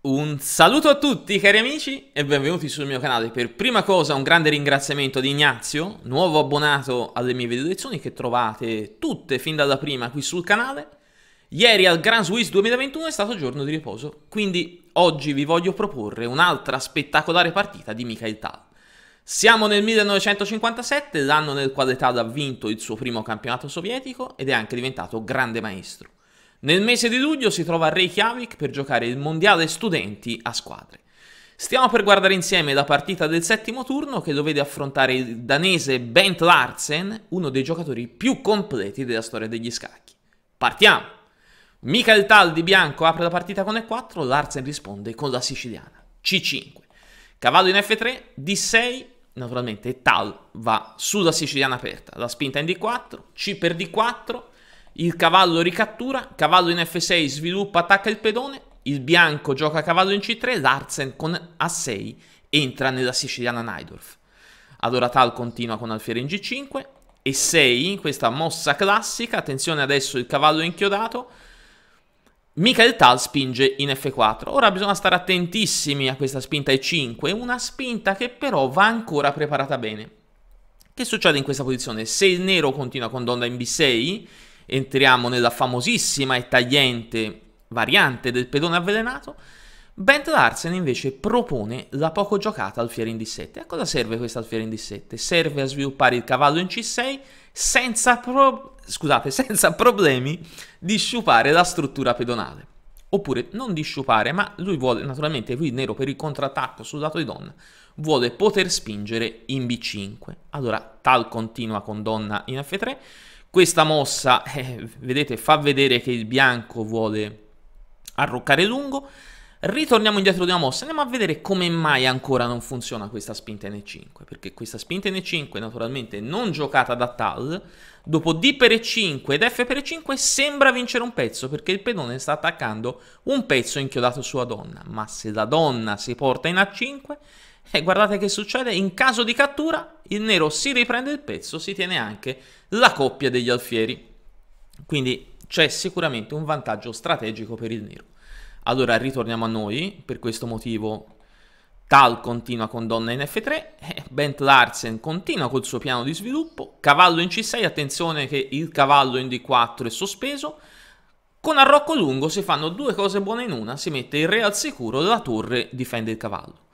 Un saluto a tutti cari amici e benvenuti sul mio canale. Per prima cosa un grande ringraziamento ad Ignazio, nuovo abbonato alle mie video lezioni che trovate tutte fin dalla prima qui sul canale. Ieri al Grand Swiss 2021 è stato giorno di riposo, quindi oggi vi voglio proporre un'altra spettacolare partita di Mikhail Tal. Siamo nel 1957, l'anno nel quale Tal ha vinto il suo primo campionato sovietico ed è anche diventato grande maestro. Nel mese di luglio si trova a Reykjavik per giocare il mondiale studenti a squadre. Stiamo per guardare insieme la partita del settimo turno che lo vede affrontare il danese Bent Larsen, uno dei giocatori più completi della storia degli scacchi. Partiamo! Mikhail Tal di bianco apre la partita con E4, Larsen risponde con la siciliana. C5, cavallo in F3, D6, naturalmente Tal va sulla siciliana aperta, la spinta in D4, C per D4, il cavallo ricattura, cavallo in F6 sviluppa, attacca il pedone, il bianco gioca cavallo in C3, Larsen con A6 entra nella siciliana Najdorf. Allora Tal continua con alfiere in G5, E6, questa mossa classica, attenzione adesso il cavallo è inchiodato, Mikhail Tal spinge in F4. Ora bisogna stare attentissimi a questa spinta E5, una spinta che però va ancora preparata bene. Che succede in questa posizione? Se il nero continua con donna in B6, entriamo nella famosissima e tagliente variante del pedone avvelenato. Bent Larsen invece propone la poco giocata alfiere in D7. A cosa serve questa alfiere in D7? Serve a sviluppare il cavallo in C6 senza problemi di sciupare la struttura pedonale. Oppure non di sciupare, ma lui vuole, naturalmente qui il nero per il contrattacco sul lato di donna, vuole poter spingere in B5. Allora Tal continua con donna in F3. Questa mossa, vedete, fa vedere che il bianco vuole arroccare lungo. Ritorniamo indietro di una mossa, andiamo a vedere come mai ancora non funziona questa spinta in E5, perché questa spinta in E5, naturalmente non giocata da Tal, dopo D per E5 ed F per E5 sembra vincere un pezzo, perché il pedone sta attaccando un pezzo inchiodato sulla donna, ma se la donna si porta in A5, guardate che succede, in caso di cattura il nero si riprende il pezzo, si tiene anche la coppia degli alfieri, quindi c'è sicuramente un vantaggio strategico per il nero. Allora ritorniamo a noi, per questo motivo Tal continua con donna in F3, Bent Larsen continua col suo piano di sviluppo, cavallo in C6, attenzione che il cavallo in D4 è sospeso, con arrocco lungo si fanno due cose buone in una, si mette il re al sicuro, la torre difende il cavallo.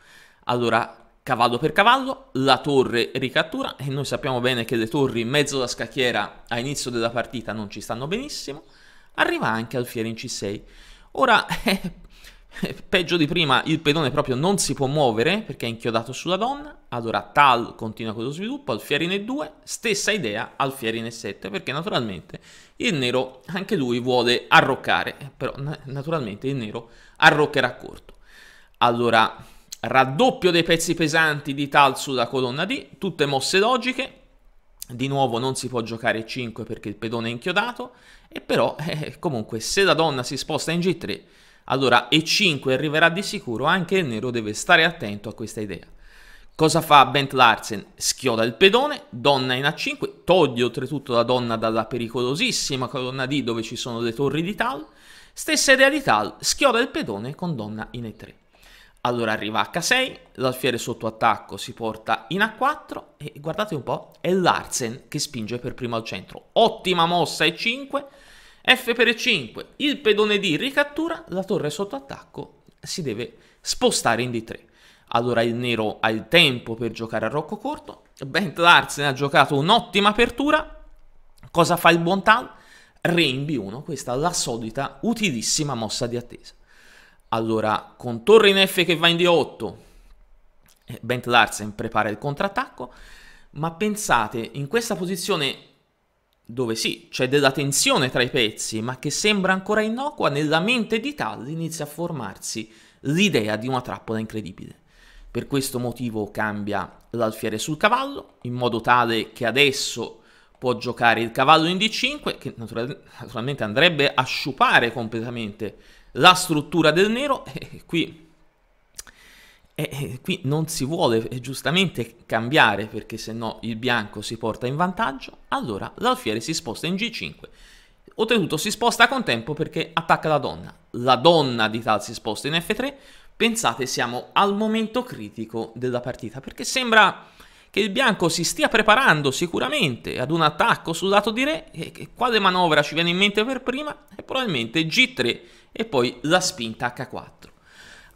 Allora, cavallo per cavallo, la torre ricattura, e noi sappiamo bene che le torri in mezzo alla scacchiera a inizio della partita non ci stanno benissimo, arriva anche alfiere in C6. Ora, peggio di prima, il pedone proprio non si può muovere perché è inchiodato sulla donna, allora Tal continua con lo sviluppo, alfiere in E2, stessa idea, alfiere in E7, perché naturalmente il nero, anche lui, vuole arroccare, però naturalmente il nero arroccherà corto. Allora, raddoppio dei pezzi pesanti di Tal sulla colonna D, tutte mosse logiche, di nuovo non si può giocare 5 perché il pedone è inchiodato, e però comunque se la donna si sposta in G3, allora E5 arriverà di sicuro, anche il nero deve stare attento a questa idea. Cosa fa Bent Larsen? Schioda il pedone, donna in A5, toglie oltretutto la donna dalla pericolosissima colonna D dove ci sono le torri di Tal, stessa idea di Tal, schioda il pedone con donna in E3. Allora arriva H6, l'alfiere sotto attacco si porta in A4 e guardate un po', è Larsen che spinge per primo al centro. Ottima mossa E5, F per E5, il pedone D ricattura, la torre sotto attacco si deve spostare in D3. Allora il nero ha il tempo per giocare a rocco corto, Bent Larsen ha giocato un'ottima apertura, cosa fa il buon Tal? Re in B1, questa è la solita utilissima mossa di attesa. Allora, con torre in F che va in D8, Bent Larsen prepara il contrattacco, ma pensate, in questa posizione dove sì, c'è della tensione tra i pezzi, ma che sembra ancora innocua, nella mente di Tal inizia a formarsi l'idea di una trappola incredibile. Per questo motivo cambia l'alfiere sul cavallo, in modo tale che adesso può giocare il cavallo in D5, che naturalmente andrebbe a sciupare completamente la struttura del nero, qui non si vuole giustamente cambiare perché se no il bianco si porta in vantaggio, allora l'alfiere si sposta in G5, ottenuto si sposta con tempo perché attacca la donna. La donna di Tal si sposta in F3. Pensate, siamo al momento critico della partita, perché sembra che il bianco si stia preparando sicuramente ad un attacco sul lato di re. E quale manovra ci viene in mente per prima? È probabilmente G3 e poi la spinta H4.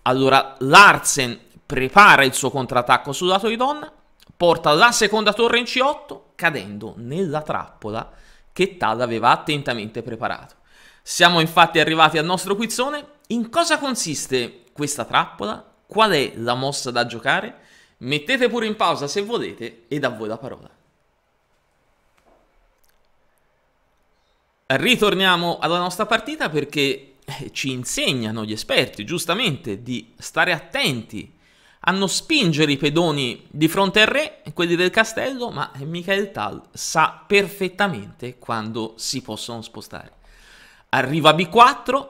Allora Larsen prepara il suo contrattacco sul lato di donna, porta la seconda torre in C8, cadendo nella trappola che Tal aveva attentamente preparato. Siamo infatti arrivati al nostro quizzone. In cosa consiste questa trappola? Qual è la mossa da giocare? Mettete pure in pausa se volete ed a voi la parola. Ritorniamo alla nostra partita perché ci insegnano gli esperti, giustamente, di stare attenti a non spingere i pedoni di fronte al re, quelli del castello, ma Mikhail Tal sa perfettamente quando si possono spostare. Arriva B4,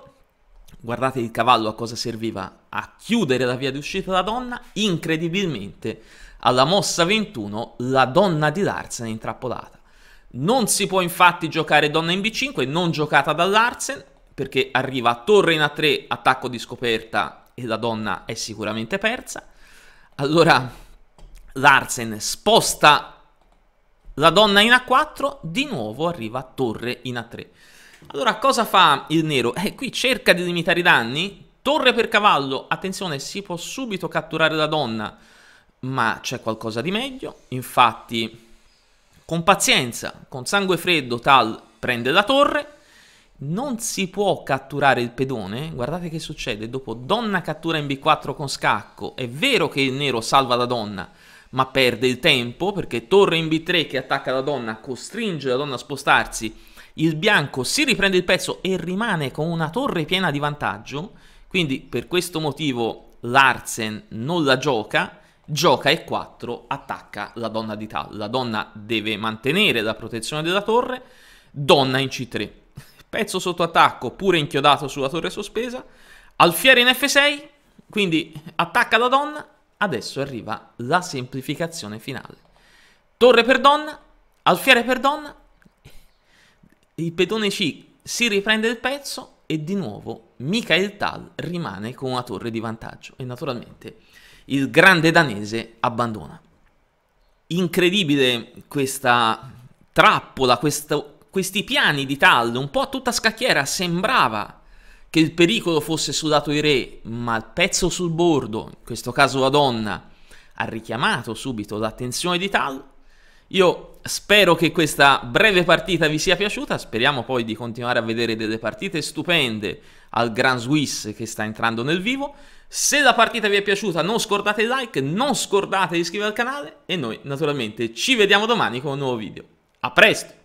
guardate il cavallo a cosa serviva, a chiudere la via di uscita della donna. Incredibilmente alla mossa 21 la donna di Larsen è intrappolata. Non si può infatti giocare donna in B5, non giocata da Larsen, perché arriva torre in A3, attacco di scoperta e la donna è sicuramente persa. Allora Larsen sposta la donna in A4, di nuovo arriva torre in A3. Allora cosa fa il nero? Qui cerca di limitare i danni, torre per cavallo, attenzione, si può subito catturare la donna, ma c'è qualcosa di meglio. Infatti con pazienza, con sangue freddo, Tal prende la torre, non si può catturare il pedone. Guardate che succede, dopo donna cattura in B4 con scacco, è vero che il nero salva la donna, ma perde il tempo perché torre in B3 che attacca la donna, costringe la donna a spostarsi, il bianco si riprende il pezzo e rimane con una torre piena di vantaggio. Quindi per questo motivo Larsen non la gioca, gioca E4, attacca la donna di Tal. La donna deve mantenere la protezione della torre, donna in C3, pezzo sotto attacco pure inchiodato sulla torre sospesa, alfiere in F6, quindi attacca la donna. Adesso arriva la semplificazione finale. Torre per donna, alfiere per donna, il pedone C si riprende il pezzo e di nuovo Mikhail Tal rimane con una torre di vantaggio e naturalmente il grande danese abbandona. Incredibile questa trappola, questi piani di Tal, un po' a tutta scacchiera. Sembrava che il pericolo fosse sul lato di re, ma il pezzo sul bordo, in questo caso la donna, ha richiamato subito l'attenzione di Tal. Io spero che questa breve partita vi sia piaciuta, speriamo poi di continuare a vedere delle partite stupende al Grand Swiss che sta entrando nel vivo. Se la partita vi è piaciuta non scordate il like, non scordate di iscrivervi al canale e noi naturalmente ci vediamo domani con un nuovo video. A presto!